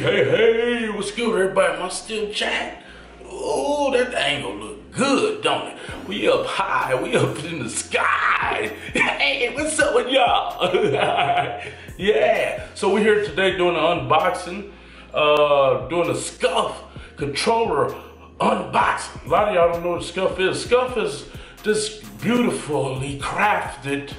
Hey, what's good everybody? Am I still chat? Oh, that angle look good, don't it? We up high, we up in the sky. Hey, what's up with y'all? Yeah, so we're here today doing an unboxing, doing a Scuf controller unboxing. A lot of y'all don't know what Scuf is. Scuf is this beautifully crafted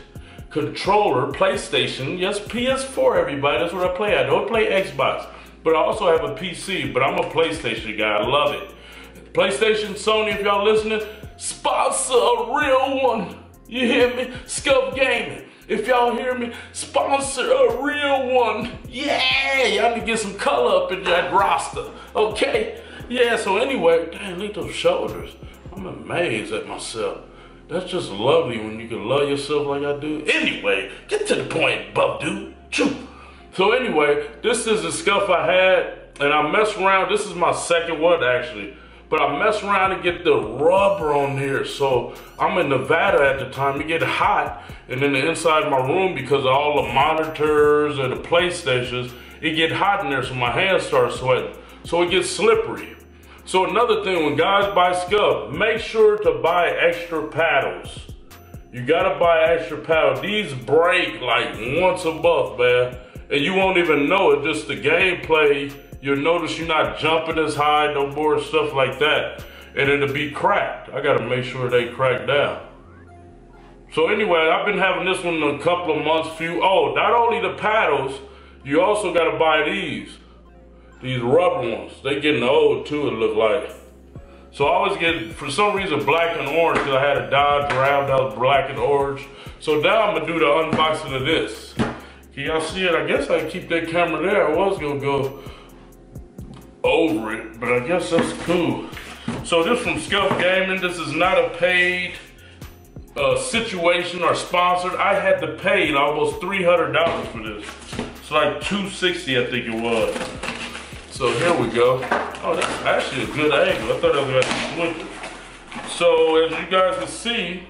controller, PlayStation, yes, PS4 everybody, that's what I play. I don't play Xbox, but I also have a PC, but I'm a PlayStation guy, I love it. PlayStation, Sony, if y'all listening, sponsor a real one, you hear me? Scuf Gaming, if y'all hear me, sponsor a real one, yeah! Y'all need to get some color up in that roster, okay? Yeah, so anyway, dang, look at those shoulders, I'm amazed at myself. That's just lovely when you can love yourself like I do. Anyway, get to the point, buff dude. Choo. So anyway, this is the Scuf I had, and I messed around. This is my second one actually, but I messed around to get the rubber on here. So I'm in Nevada at the time. It get hot, and then inside my room because of all the monitors and the PlayStations, it get hot in there, so my hands start sweating. So it gets slippery. So another thing, when guys buy Scuf, make sure to buy extra paddles. You gotta buy extra paddles. These break like once a month, man. And you won't even know it, just the gameplay. You'll notice you're not jumping as high no more, stuff like that. And it'll be cracked. I gotta make sure they crack down. So anyway, I've been having this one in a couple of months, Oh, not only the paddles, you also gotta buy these. These rubber ones, they getting old too, it look like. So I always get, for some reason, black and orange, because I had a Dodge Ram that was black and orange. So now I'm gonna do the unboxing of this. Can y'all see it? I guess I can keep that camera there. I was gonna go over it, but I guess that's cool. So this from Scuf Gaming, this is not a paid situation or sponsored. I had to pay almost $300 for this. It's like $260, I think it was. So here we go. Oh, that's actually a good angle. I thought I was gonna flip it. So as you guys can see,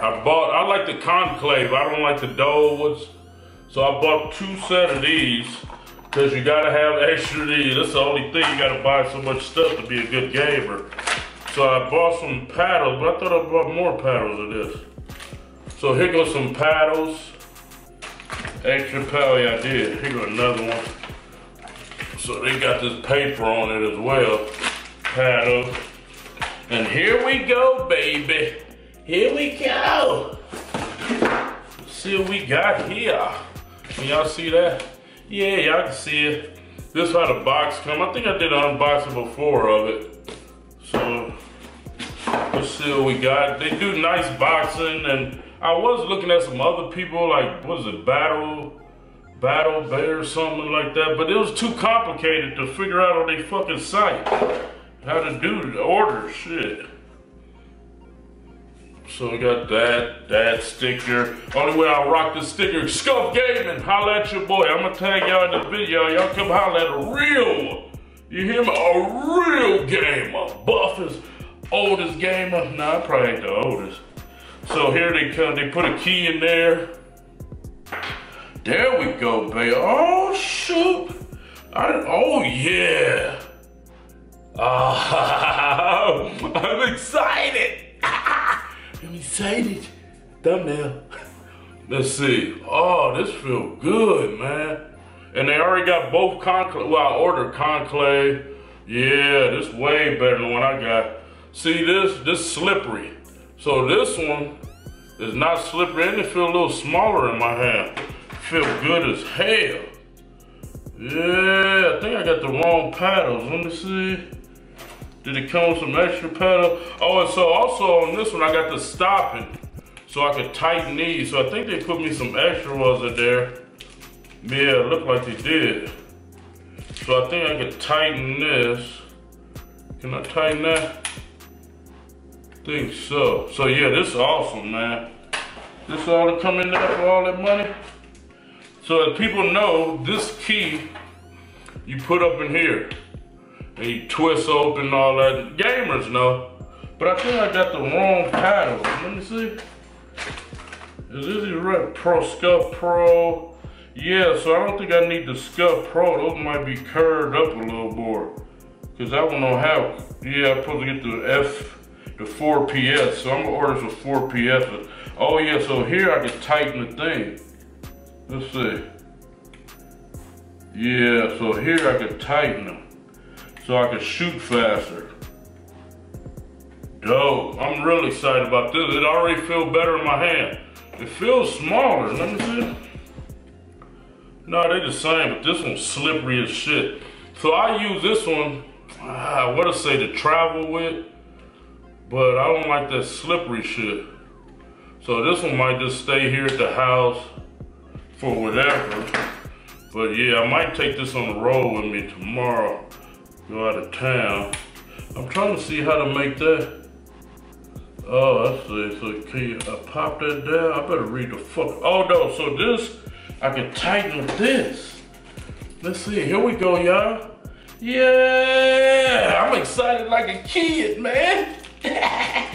I like the Conclave. I don't like the Dullwoods. So I bought 2 sets of these because you gotta have extra of these. That's the only thing, you gotta buy so much stuff to be a good gamer. So I bought some paddles, but I thought I bought more paddles of this. So here goes some paddles. Extra paddle, yeah, I did. Here goes another one. So they got this paper on it as well, paddle. And here we go, baby. Here we go. Let's see what we got here. Can y'all see that? Yeah, y'all can see it. This is how the box come. I think I did an unboxing before of it. So let's see what we got. They do nice boxing, and I was looking at some other people, like, what is it, Battle Bear or something like that, but it was too complicated to figure out on their fucking site how to do the order shit. So we got that sticker. Only way I rock this sticker, Scuf Gaming, holla at your boy. I'm gonna tag y'all in the video. Y'all come holla at a real, you hear me? A real gamer. Buff is oldest gamer. Nah, I probably ain't the oldest. So here they come, they put a key in there. There we go, babe. Oh, shoot. Oh, yeah. Oh, I'm excited. I'm excited. Thumbnail. Let's see. Oh, this feels good, man. And they already got both Conclave. Well, I ordered Conclave. Yeah, this way better than what I got. See this? This slippery. So this one is not slippery, and it feels a little smaller in my hand. Feel good as hell. Yeah, I think I got the wrong paddles. Let me see. Did it come with some extra paddle? Oh, and so also on this one, I got the stopping. So I could tighten these. So I think they put me some extra ones in there. Yeah, it looked like they did. So I think I could tighten this. Can I tighten that? I think so. So yeah, this is awesome, man. This all to come in there for all that money? So as people know, this key, you put up in here, and you twist open all that. Gamers know, but I think I got the wrong paddle. Let me see. Is this the right Pro Scuf Pro? Yeah, so I don't think I need the Scuf Pro. Those might be curved up a little more. Cause I don't know how, yeah, I'm supposed to get the 4PS. So I'm gonna order some 4PS. Oh yeah, so here I can tighten the thing. Let's see. Yeah, so here I can tighten them. So I can shoot faster. Dope, I'm really excited about this. It already feels better in my hand. It feels smaller, let me see. No, they're the same, but this one's slippery as shit. So I use this one, I want to say to travel with, but I don't like that slippery shit. So this one might just stay here at the house for whatever. But yeah, I might take this on the road with me tomorrow, go out of town. I'm trying to see how to make that. Oh, I see, so can you, I pop that down? I better read the fuck, oh no, so this, I can tighten with this. Let's see, here we go, y'all. Yeah, I'm excited like a kid, man. I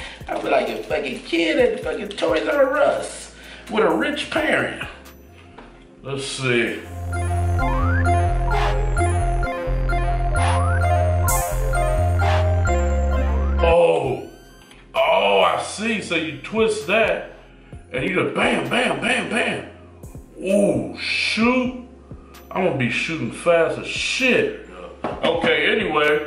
feel like a fucking kid at the fucking Toys R Us with a rich parent. Let's see. Oh, oh, I see. So you twist that and you just bam, bam, bam, bam. Ooh, shoot. I'm gonna be shooting fast as shit. Okay, anyway,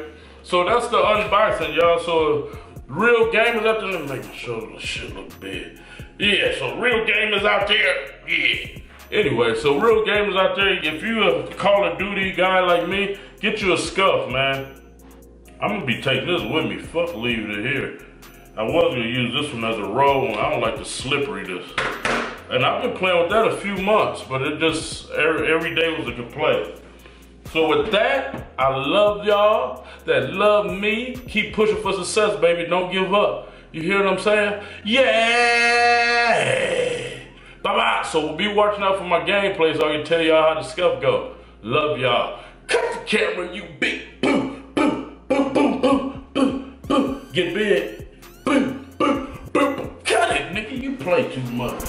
so that's the unboxing, y'all. So real gamers out there, making sure the shit look big. Yeah, so real gamers out there, yeah. Anyway, so real gamers out there, if you a Call of Duty guy like me, get you a Scuf, man. I'm gonna be taking this with me, fuck leaving it here. I was gonna use this one as a roll one. I don't like the slipperiness. And I've been playing with that a few months, but it just, every day was a complaint. So with that, I love y'all that love me. Keep pushing for success, baby. Don't give up. You hear what I'm saying? Yeah! Bye-bye. So we'll be watching out for my gameplay so I can tell y'all how the Scuf go. Love y'all. Cut the camera, you big boom, boom, boom, boom, boom, boom, boom. Get big. Boom, boom, boom. Cut it, nigga. You play too much.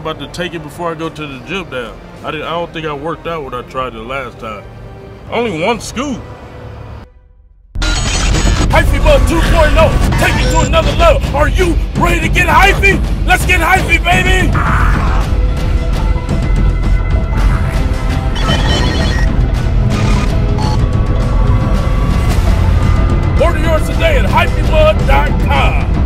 About to take it before I go to the gym now. I don't think I worked out when I tried it last time. Only one scoop. Hyphy Mud 2.0, take me to another level. Are you ready to get hyphy? Let's get hyphy, baby! Order yours today at hyphymud.com.